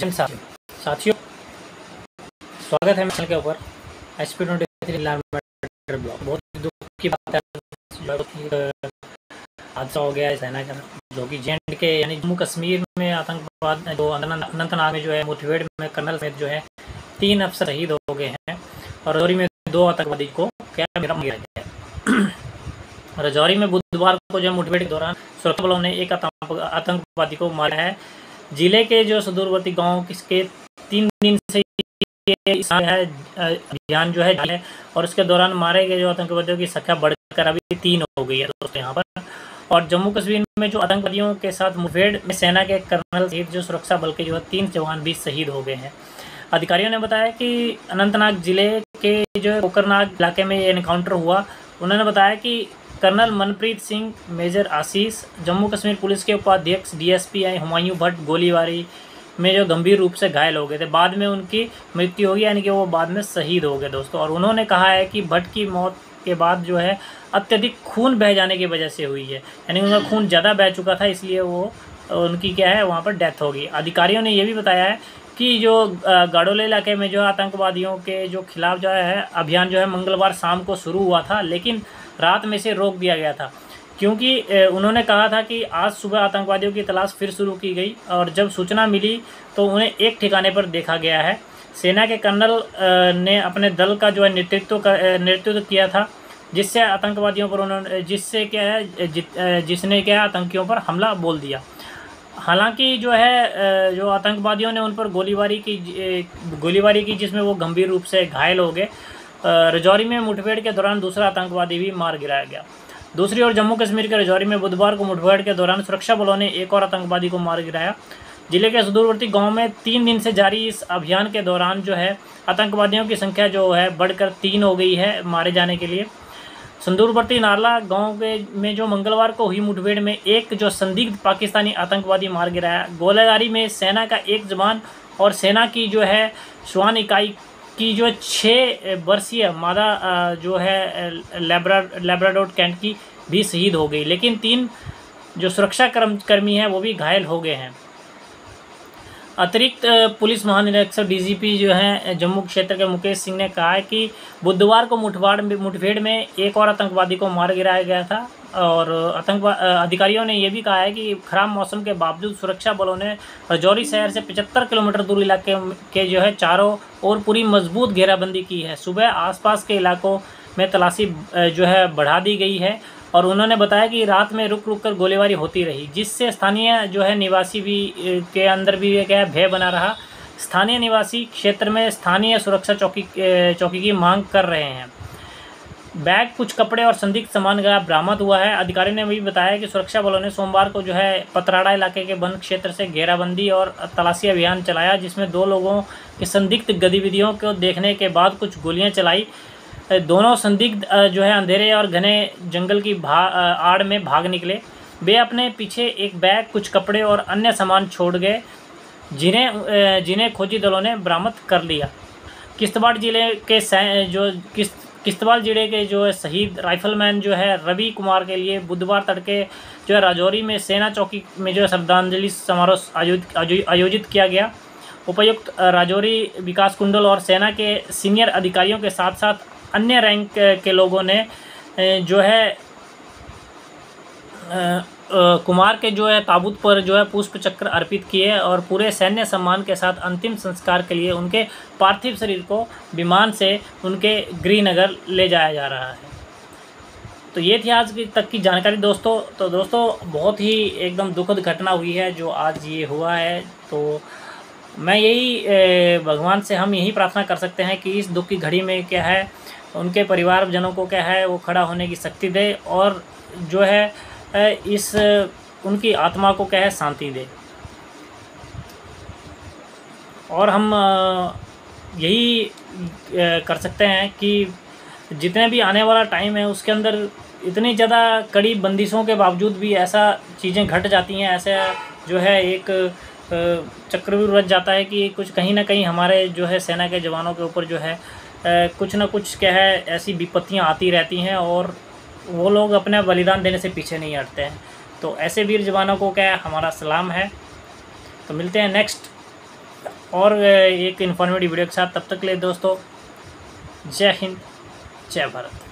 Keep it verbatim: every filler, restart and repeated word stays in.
जन साथियों स्वागत है मेरे के ऊपर एसपी तेईस लार्मेटर ब्लॉक। बहुत दुख की बात है, हादसा हो गया है सेना का, जो कि जे एंड के यानी जम्मू कश्मीर में आतंकवाद जो अनंतनाग में जो है मुठभेड़ में कर्नल समेत जो है तीन अफसर शहीद हो गए हैं और रजौरी में दो आतंकवादी को कैमरा मारा गया। रजौरी में बुधवार को जो मुठभेड़ के दौरान सुरक्षा बलों ने एक आतंकवादी को मारा है। जिले के जो सुदूरवर्ती गांव किसके तीन दिन से है अभियान जो है और उसके दौरान मारे गए जो आतंकवादियों की संख्या बढ़कर अभी तीन हो गई है दोस्तों यहाँ पर। और जम्मू कश्मीर में जो आतंकवादियों के साथ मुठभेड़ में सेना के कर्नल सहित जो सुरक्षा बल के जो है तीन जवान भी शहीद हो गए हैं। अधिकारियों ने बताया कि अनंतनाग जिले के जो कोकरनाग इलाके में ये एनकाउंटर हुआ। उन्होंने बताया कि colonel Manpreet Singh, major Ashish, Jammu Kashmir police के उपाध्यक्ष डी एस पी आई हुमायूं भट्ट गोलीबारी में जो गंभीर रूप से घायल हो गए थे, बाद में उनकी मृत्यु हो गई यानी कि वो बाद में शहीद हो गए दोस्तों। और उन्होंने कहा है कि भट्ट की मौत के बाद जो है अत्यधिक खून बह जाने की वजह से हुई है, यानी उनका खून ज़्यादा बह चुका था, इसलिए वो उनकी क्या है वहाँ पर डेथ हो गई। अधिकारियों ने यह भी बताया है कि जो गाडोले इलाके में जो आतंकवादियों के जो खिलाफ जो है अभियान जो है मंगलवार शाम को शुरू हुआ था, लेकिन रात में से रोक दिया गया था क्योंकि उन्होंने कहा था कि आज सुबह आतंकवादियों की तलाश फिर शुरू की गई और जब सूचना मिली तो उन्हें एक ठिकाने पर देखा गया है। सेना के कर्नल ने अपने दल का जो है नेतृत्व का नेतृत्व किया था, जिससे आतंकवादियों पर उन्होंने जिससे क्या है जि, जिसने क्या आतंकियों पर हमला बोल दिया। हालांकि जो है जो आतंकवादियों ने उन पर गोलीबारी की गोलीबारी की जिसमें वो गंभीर रूप से घायल हो गए। रजौरी में मुठभेड़ के दौरान दूसरा आतंकवादी भी मार गिराया गया। दूसरी ओर जम्मू कश्मीर के रजौरी में बुधवार को मुठभेड़ के दौरान सुरक्षा बलों ने एक और आतंकवादी को मार गिराया। जिले के सुदूरवर्ती गांव में तीन दिन से जारी इस अभियान के दौरान जो है आतंकवादियों की संख्या जो है बढ़कर तीन हो गई है मारे जाने के लिए। सुदूरवर्ती नाला गांव के में जो मंगलवार को हुई मुठभेड़ में एक जो संदिग्ध पाकिस्तानी आतंकवादी मार गिराया। गोलाबारी में सेना का एक जवान और सेना की जो है श्वान इकाई की जो छः वर्षीय मादा जो है लैब्राडोर कैट की भी शहीद हो गई, लेकिन तीन जो सुरक्षा कर्मी हैं वो भी घायल हो गए हैं। अतिरिक्त पुलिस महानिरीक्षक डी जी पी जो हैं जम्मू क्षेत्र के मुकेश सिंह ने कहा है कि बुधवार को मुठभेड़ में मुठभेड़ में एक और आतंकवादी को मार गिराया गया था और आतंकवाद अधिकारियों ने यह भी कहा है कि खराब मौसम के बावजूद सुरक्षा बलों ने रजौरी शहर से पचहत्तर किलोमीटर दूर इलाके के जो है चारों ओर पूरी मजबूत घेराबंदी की है। सुबह आसपास के इलाकों में तलाशी जो है बढ़ा दी गई है और उन्होंने बताया कि रात में रुक रुक कर गोलीबारी होती रही, जिससे स्थानीय जो है निवासी भी के अंदर भी यह क्या भय बना रहा। स्थानीय निवासी क्षेत्र में स्थानीय सुरक्षा चौकी चौकी की मांग कर रहे हैं। बैग, कुछ कपड़े और संदिग्ध सामान गायब बरामद हुआ है। अधिकारियों ने भी बताया कि सुरक्षा बलों ने सोमवार को जो है पतराड़ा इलाके के वन क्षेत्र से घेराबंदी और तलाशी अभियान चलाया, जिसमें दो लोगों की संदिग्ध गतिविधियों को देखने के बाद कुछ गोलियां चलाई। दोनों संदिग्ध जो है अंधेरे और घने जंगल की आड़ में भाग निकले। वे अपने पीछे एक बैग, कुछ कपड़े और अन्य सामान छोड़ गए, जिन्हें जिन्हें खोजी दलों ने बरामद कर लिया। किश्तवाड़ जिले के जो किश्त किश्तवाड़ जिले के जो है शहीद राइफलमैन जो है रवि कुमार के लिए बुधवार तड़के जो है राजौरी में सेना चौकी में जो है श्रद्धांजलि समारोह आयोजित आयोजित किया गया। उपायुक्त राजौरी विकास कुंडल और सेना के सीनियर अधिकारियों के साथ साथ अन्य रैंक के लोगों ने जो है कुमार के जो है ताबूत पर जो है पुष्प चक्र अर्पित किए और पूरे सैन्य सम्मान के साथ अंतिम संस्कार के लिए उनके पार्थिव शरीर को विमान से उनके गृहनगर ले जाया जा रहा है। तो ये थी आज की तक की जानकारी दोस्तों। तो दोस्तों बहुत ही एकदम दुखद घटना हुई है जो आज ये हुआ है। तो मैं यही भगवान से हम यही प्रार्थना कर सकते हैं कि इस दुख की घड़ी में क्या है उनके परिवारजनों को क्या है वो खड़ा होने की शक्ति दे और जो है इस उनकी आत्मा को क्या है शांति दे। और हम यही कर सकते हैं कि जितने भी आने वाला टाइम है उसके अंदर इतनी ज़्यादा कड़ी बंदिशों के बावजूद भी ऐसा चीज़ें घट जाती हैं। ऐसा जो है एक चक्रव्यूह रच जाता है कि कुछ कहीं ना कहीं हमारे जो है सेना के जवानों के ऊपर जो है कुछ ना कुछ क्या है ऐसी विपत्तियां आती रहती हैं और वो लोग अपना बलिदान देने से पीछे नहीं हटते हैं। तो ऐसे वीर जवानों को क्या है हमारा सलाम है। तो मिलते हैं नेक्स्ट और एक इन्फॉर्मेटिव वीडियो के साथ। तब तक के लिए दोस्तों जय हिंद जय भारत।